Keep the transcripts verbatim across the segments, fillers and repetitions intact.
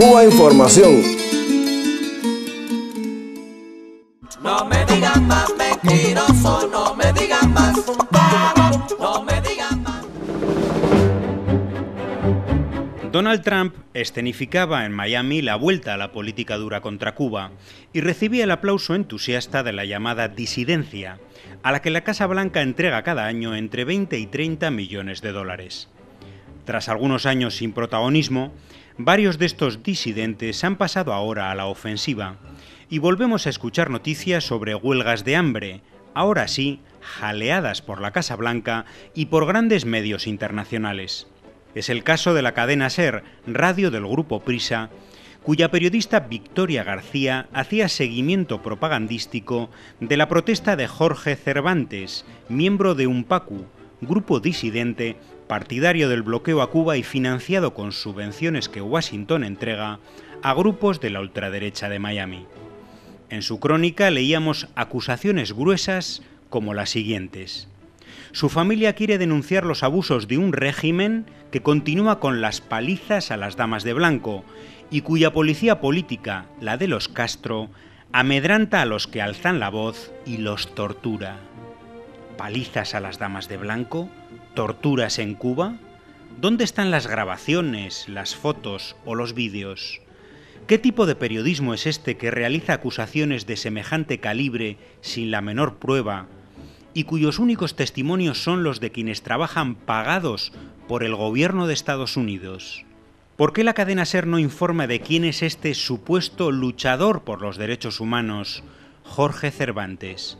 Cuba Información. No me digan más mentiroso, no me digan más fundado, no me digan más. Donald Trump escenificaba en Miami la vuelta a la política dura contra Cuba y recibía el aplauso entusiasta de la llamada disidencia, a la que la Casa Blanca entrega cada año entre veinte y treinta millones de dólares. Tras algunos años sin protagonismo, varios de estos disidentes han pasado ahora a la ofensiva y volvemos a escuchar noticias sobre huelgas de hambre, ahora sí, jaleadas por la Casa Blanca y por grandes medios internacionales. Es el caso de la cadena Ser, radio del Grupo Prisa, cuya periodista Victoria García hacía seguimiento propagandístico de la protesta de Jorge Cervantes, miembro de UNPACU, grupo disidente, partidario del bloqueo a Cuba y financiado con subvenciones que Washington entrega a grupos de la ultraderecha de Miami. En su crónica leíamos acusaciones gruesas como las siguientes. Su familia quiere denunciar los abusos de un régimen que continúa con las palizas a las damas de blanco y cuya policía política, la de los Castro, amedranta a los que alzan la voz y los tortura. ¿Palizas a las damas de blanco? ¿Torturas en Cuba? ¿Dónde están las grabaciones, las fotos o los vídeos? ¿Qué tipo de periodismo es este que realiza acusaciones de semejante calibre sin la menor prueba y cuyos únicos testimonios son los de quienes trabajan pagados por el gobierno de Estados Unidos? ¿Por qué la cadena Ser no informa de quién es este supuesto luchador por los derechos humanos, Jorge Cervantes?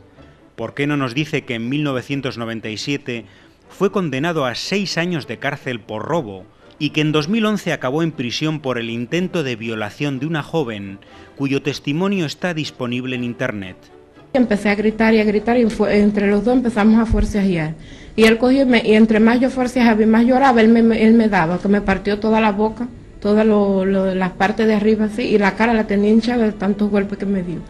¿Por qué no nos dice que en mil novecientos noventa y siete fue condenado a seis años de cárcel por robo y que en dos mil once acabó en prisión por el intento de violación de una joven cuyo testimonio está disponible en Internet? Empecé a gritar y a gritar y entre los dos empezamos a forcejear y él cogió y, me, y entre más yo forcejeaba y más lloraba, él me, él me daba, que me partió toda la boca, todas las partes de arriba así, y la cara la tenía hinchada de tantos golpes que me dio.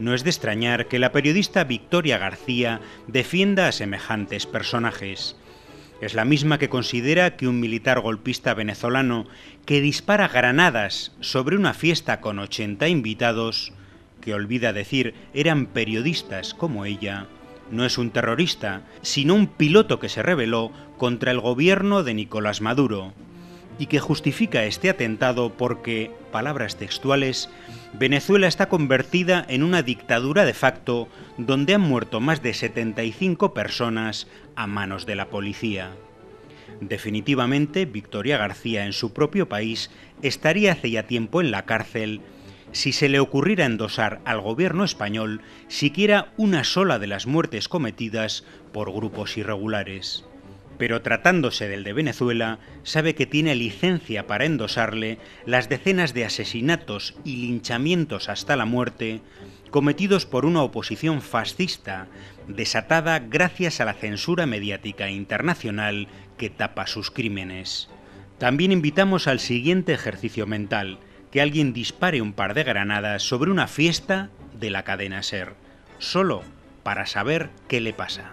No es de extrañar que la periodista Victoria García defienda a semejantes personajes. Es la misma que considera que un militar golpista venezolano que dispara granadas sobre una fiesta con ochenta invitados... que olvida decir eran periodistas como ella, no es un terrorista, sino un piloto que se rebeló contra el gobierno de Nicolás Maduro y que justifica este atentado porque, palabras textuales, Venezuela está convertida en una dictadura de facto donde han muerto más de setenta y cinco personas a manos de la policía. Definitivamente, Victoria García en su propio país estaría hace ya tiempo en la cárcel si se le ocurriera endosar al gobierno español siquiera una sola de las muertes cometidas por grupos irregulares. Pero tratándose del de Venezuela, sabe que tiene licencia para endosarle las decenas de asesinatos y linchamientos hasta la muerte cometidos por una oposición fascista, desatada gracias a la censura mediática internacional que tapa sus crímenes. También invitamos al siguiente ejercicio mental: que alguien dispare un par de granadas sobre una fiesta de la cadena Ser, solo para saber qué le pasa.